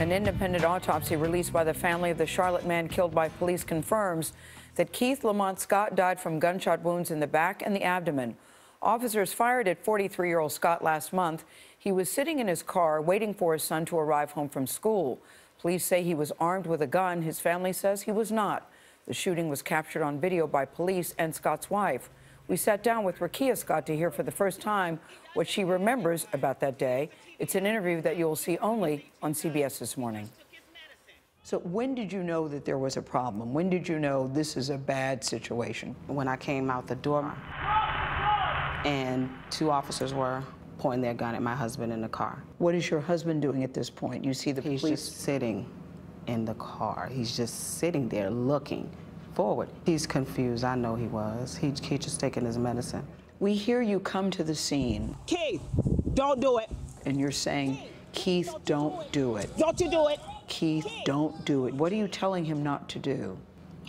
An independent autopsy released by the family of the Charlotte man killed by police confirms that Keith Lamont Scott died from gunshot wounds in the back and the abdomen. Officers fired at 43-year-old Scott last month. He was sitting in his car waiting for his son to arrive home from school. Police say he was armed with a gun. His family says he was not. The shooting was captured on video by police and Scott's wife. We sat down with Rakeyia Scott to hear for the first time what she remembers about that day. It's an interview that you'll see only on CBS This Morning. So when did you know that there was a problem? When did you know this is a bad situation? When I came out the door and two officers were pointing their gun at my husband in the car. What is your husband doing at this point? You see the police. He's just sitting in the car. He's just sitting there looking forward. He's confused. I know he was. He's just taking his medicine. We hear you come to the scene. Keith, don't do it. And you're saying, Keith, don't do it. Don't you do it. Keith, don't do it. What are you telling him not to do?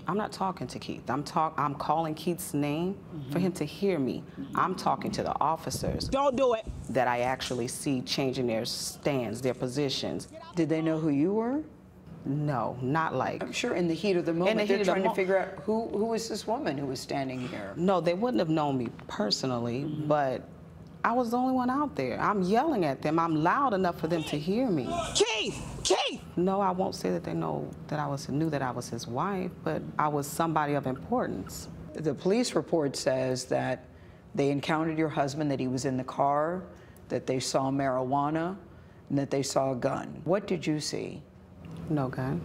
I'm not talking to Keith. I'm calling Keith's name for him to hear me. I'm talking to the officers. Don't do it. That I actually see changing their stands, their positions. Did they know who you were? No, not like. I'm sure in the heat of the moment they're trying to figure out who is this woman who was standing here. No, they wouldn't have known me personally, but I was the only one out there. I'm yelling at them. I'm loud enough for them to hear me. Keith! Keith! No, I won't say that they knew that I was his wife, but I was somebody of importance. The police report says that they encountered your husband, that he was in the car, that they saw marijuana, and that they saw a gun. What did you see? No gun.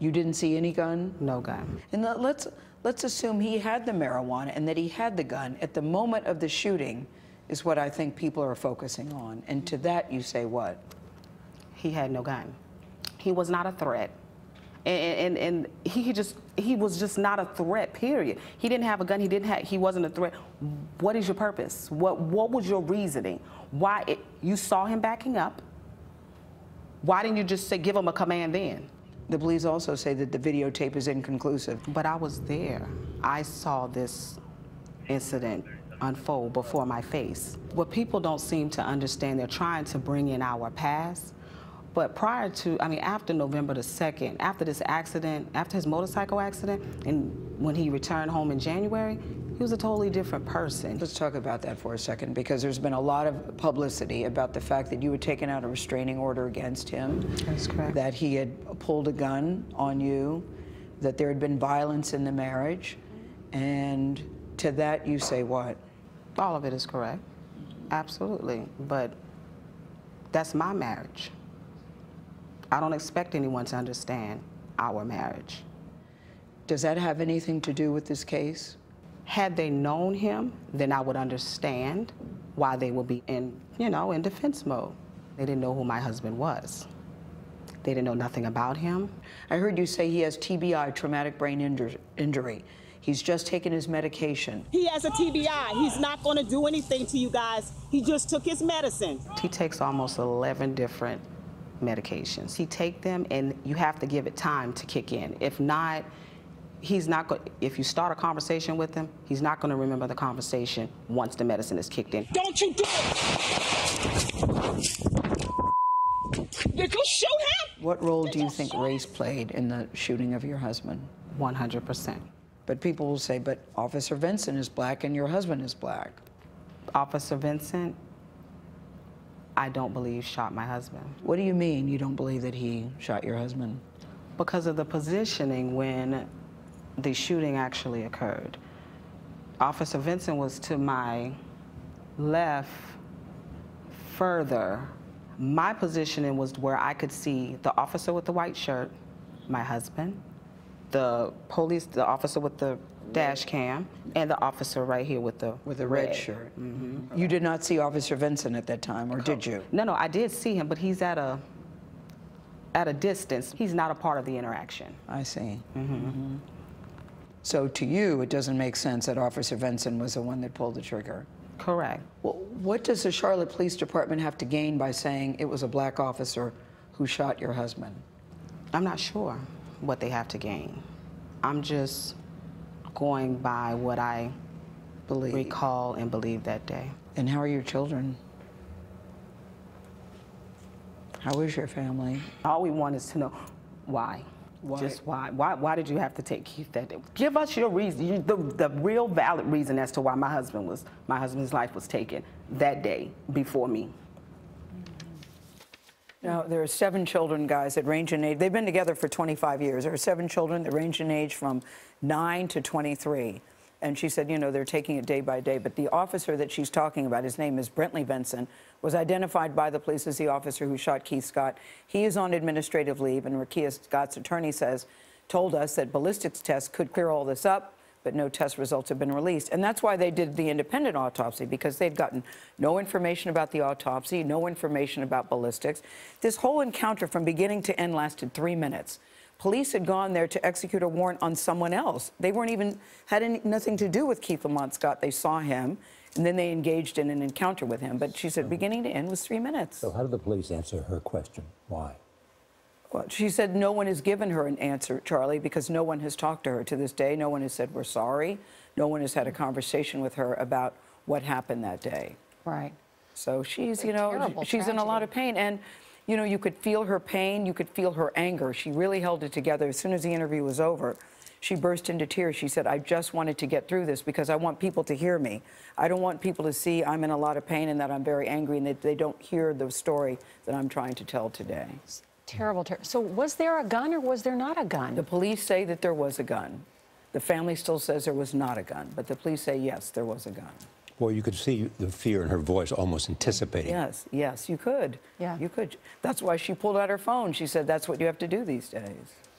You didn't see any gun? No gun. And let's assume he had the marijuana and that he had the gun at the moment of the shooting is what I think people are focusing on. And to that you say what? He had no gun. He was not a threat. And he was just not a threat, period. He didn't have a gun, he wasn't a threat. What is your purpose? What was your reasoning? Why you saw him backing up? Why didn't you just say, give him a command then? The police also say that the videotape is inconclusive. But I was there. I saw this incident unfold before my face. What people don't seem to understand, they're trying to bring in our past. But after November the 2nd, after this accident, after his motorcycle accident, and when he returned home in January, he was a totally different person. Let's talk about that for a second, because there's been a lot of publicity about the fact that you had taken out a restraining order against him. That's correct. That he had pulled a gun on you, that there had been violence in the marriage, and to that you say what? All of it is correct, absolutely, but that's my marriage. I don't expect anyone to understand our marriage. Does that have anything to do with this case? Had they known him, then I would understand why they would be in defense mode. They didn't know who my husband was. They didn't know nothing about him. I heard you say he has TBI, traumatic brain injury. He's just taken his medication. He has a TBI. He's not going to do anything to you guys. He just took his medicine. He takes almost 11 different medications. He take them and you have to give it time to kick in. If not, he's not going. If you start a conversation with him, he's not going to remember the conversation once the medicine is kicked in. Don't you do it! Did you shoot him? What role do you think race played in the shooting of your husband? 100%. But people will say, but Officer Vincent is black and your husband is black. Officer Vincent, I don't believe shot my husband. What do you mean you don't believe that he shot your husband? Because of the positioning when the shooting actually occurred. Officer Vincent was to my left further. My positioning was where I could see the officer with the white shirt, my husband, the officer with the dash cam, and the officer right here with the red shirt. Mm-hmm. You did not see Officer Vincent at that time, or did you? No, I did see him, but he's at a distance. He's not a part of the interaction. I see. Mm-hmm. Mm-hmm. So to you, it doesn't make sense that Officer Benson was the one that pulled the trigger. Correct. Well, what does the Charlotte Police Department have to gain by saying it was a black officer who shot your husband? I'm not sure what they have to gain. I'm just going by what I recall and believe that day. And how are your children? How is your family? All we want is to know why. Why? Just why? Why did you have to take Keith that day? Give us your reason, the real valid reason as to why my husband's life was taken that day before me. Now, there are 7 children, guys, that range in age. They've been together for 25 years. There are 7 children that range in age from 9 to 23. And she said, you know, they're taking it day by day. But the officer that she's talking about, his name is Brentley Benson, was identified by the police as the officer who shot Keith Scott. He is on administrative leave, and Rakeyia Scott's attorney told us that ballistics tests could clear all this up, but no test results have been released. And that's why they did the independent autopsy, because they'd gotten no information about the autopsy, no information about ballistics. This whole encounter from beginning to end lasted 3 minutes. Police had gone there to execute a warrant on someone else. They weren't even, had nothing to do with Keith Lamont Scott. They saw him, and then they engaged in an encounter with him. But she said beginning to end was 3 minutes. So how did the police answer her question? Why? Well, she said no one has given her an answer, Charlie, because no one has talked to her to this day. No one has said, we're sorry. No one has had a conversation with her about what happened that day. Right. So she's, you know, she's in a lot of pain. And, you know, you could feel her pain. You could feel her anger. She really held it together. As soon as the interview was over, she burst into tears. She said, I just wanted to get through this because I want people to hear me. I don't want people to see I'm in a lot of pain and that I'm very angry and that they don't hear the story that I'm trying to tell today. Terrible, terrible. So was there a gun or was there not a gun? The police say that there was a gun. The family still says there was not a gun, but the police say, yes, there was a gun. Well, you could see the fear in her voice, almost anticipating. Yes, yes, you could. Yeah. You could. That's why she pulled out her phone. She said, that's what you have to do these days.